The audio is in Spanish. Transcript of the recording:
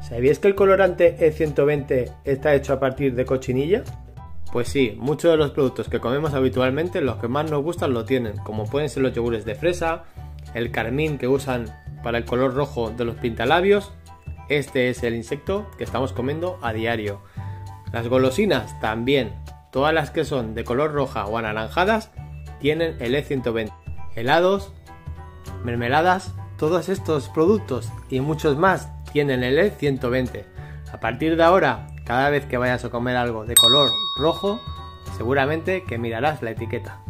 ¿Sabías que el colorante E120 está hecho a partir de cochinilla? Pues sí, muchos de los productos que comemos habitualmente, los que más nos gustan lo tienen, como pueden ser los yogures de fresa, el carmín que usan para el color rojo de los pintalabios. Este es el insecto que estamos comiendo a diario. Las golosinas también, todas las que son de color roja o anaranjadas tienen el E120. Helados, mermeladas, todos estos productos y muchos más tienen el E120. A partir de ahora, cada vez que vayas a comer algo de color rojo, seguramente que mirarás la etiqueta.